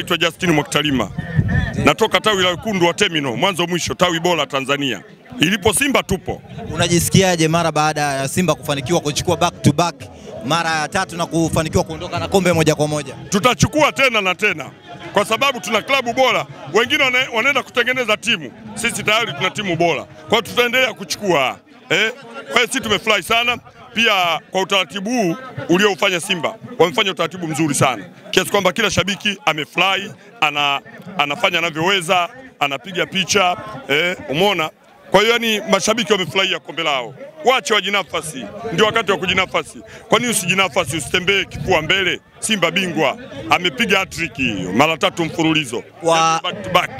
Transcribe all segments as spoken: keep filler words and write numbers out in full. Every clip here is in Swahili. Naitwa Justin Mwakitalima. Natoka tawi la wekundu wa Terminal, mwanzo mwisho, tawi bora Tanzania. Ilipo Simba tupo. Unajisikiaje mara baada ya Simba kufanikiwa kuchukua back to back mara tatu na kufanikiwa kuondoka na kombe moja kwa moja? Tutachukua tena na tena. Kwa sababu tuna klabu bora. Wengine wanaenda kutengeneza timu. Sisi tayari tuna timu bora. Kwa tutaendelea kuchukua. Eh? Kwa sisi tumefly sana. Pia kwa utaratibu uliofanya Simba, wamefanya utaratibu mzuri sana. Kiasi kwamba kila shabiki amefly, ana anafanya anavyoweza, anapiga picha, eh, umeona? Kwa hiyo yani mashabiki wamefurahia kombe lao. Waache wajinafasi, ndio wakati wa kujinafasi. Kwa nini usijinafasi, usitembee kifua mbele? Simba bingwa, amepiga hat-trick hiyo mara tatu mfululizo. Wa... back to back.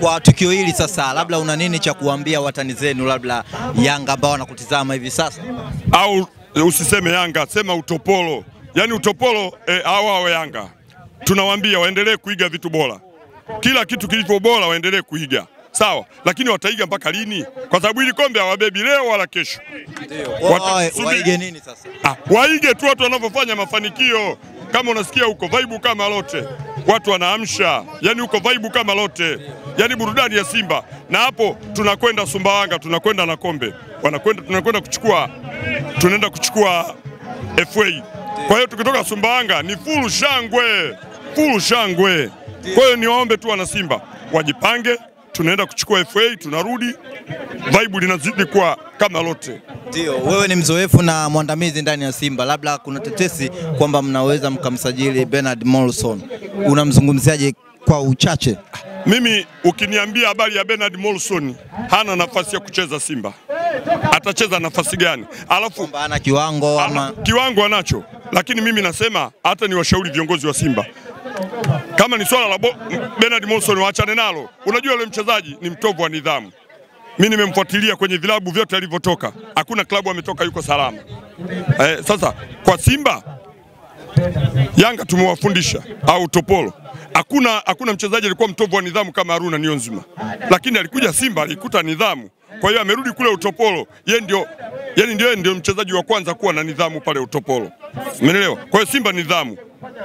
Kwa tukio hili sasa, labda una nini cha kuambia watani zenu, labda Yanga ambao wanakutizama hivi sasa? Au usiseme Yanga, sema Utopolo. Yaani Utopolo eh, au au Yanga. Tunawaambia waendelee kuiga vitu bora. Kila kitu kilivyo bora waendelee kuiga. Sawa, lakini wataiga mpaka lini? Kwa sababu hili kombe hawabebi leo wala kesho. Ndio. Waige nini sasa? Ah, waige tu watu wanavyofanya mafanikio. Kama unasikia huko Vaibu kama lote. Watu wanaamsha. Yaani huko Vaibu kama lote. Yaani burudani ya Simba. Na hapo tunakwenda Sumbawanga, tunakwenda na kombe. Wanakwenda tunakwenda kuchukua tunaenda kuchukua F A. Kwa hiyo tukitoka Sumbawanga ni full shangwe, full shangwe. Kwa hiyo niwaombe tu wana Simba wajipange, tunaenda kuchukua F A, tunarudi. Vaibu linazidi kuwa kama lote. Ndio, wewe ni mzoefu na mwandamizi ndani ya Simba. Labda kuna tetesi kwamba mnaweza mkamsajili Bernard Molson. Unamzungumziaje kwa uchache? Mimi ukiniambia habari ya Bernard Molson, hana nafasi ya kucheza Simba. Atacheza nafasi gani? Alafu ana kiwango ama kiwango anacho. Lakini mimi nasema hata ni washauri viongozi wa Simba. Kama ni swala la Bernard Molson waachane nalo. Unajua yule mchezaji ni mtovu wa nidhamu. Mimi nimemfuatilia kwenye vilabu vyote alivyotoka. Hakuna klabu ametoka yuko salama. Eh, sasa kwa Simba Yanga tumewafundisha au Topolo. Hakuna hakuna mchezaji alikuwa mtovu wa nidhamu kama Haruna Niyonzima. Lakini alikuja Simba alikuta nidhamu. Kwa hiyo amerudi kule Utopolo, yeye ndio yani ndio ndio mchezaji wa kwanza kuwa na nidhamu pale Utopolo. Umeelewa? Kwa hiyo Simba nidhamu.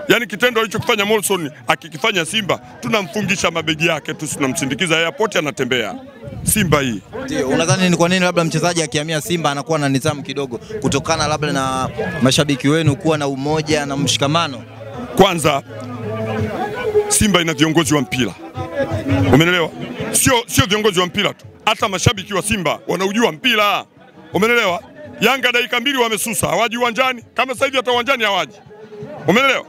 Yaani kitendo alichokifanya Molson akikifanya Simba, tunamfungisha mabegi yake tu, tunamsindikiza airport anatembea. Simba hii. Ndio, unadhani ni kwa nini labda mchezaji akihamia Simba anakuwa na nidhamu kidogo kutokana labda na mashabiki wenu kuwa na umoja na mshikamano? Kwanza Simba ina viongozi wa mpira. Umeelewa? Sio sio viongozi wa mpira tu. Hata mashabiki wa Simba wanaujua mpira. Umeelewa? Yanga dakika mbili wamesusa, hawaji uwanjani. Kama sasa hivi hata uwanjani hawaji. Umeelewa?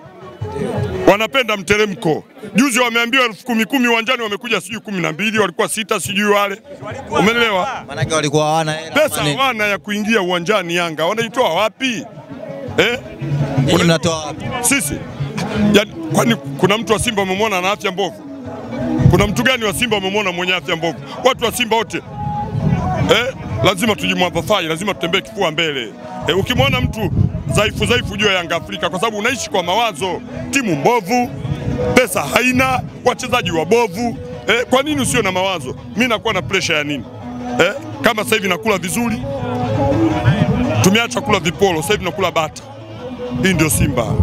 Wanapenda mteremko. Juzi wameambiwa elfu kumi uwanjani wamekuja sijui kumi na mbili, walikuwa sita sijui wale. Umeelewa? Maana yake walikuwa hawana hela. Pesa hawana ya kuingia uwanjani Yanga. Wanaitoa wapi? Eh? Unatoa wapi? Sisi. Yaani kwani kuna mtu wa Simba amemwona na afya mbovu? Kuna mtu gani wa Simba amemwona mwenye afya mbovu? Watu wa Simba wote eh lazima tujimwapafai, lazima tutembee kifua mbele. Eh, ukimwona mtu dhaifu dhaifu juu ya Yanga Afrika, kwa sababu unaishi kwa mawazo. Timu mbovu, pesa haina, wachezaji wabovu. Eh, kwa nini usio na mawazo? Mimi nakuwa na pressure ya nini? Eh, kama sasa hivi nakula vizuri, tumeacha kula vipolo, sasa hivi nakula bata. Hii ndio Simba.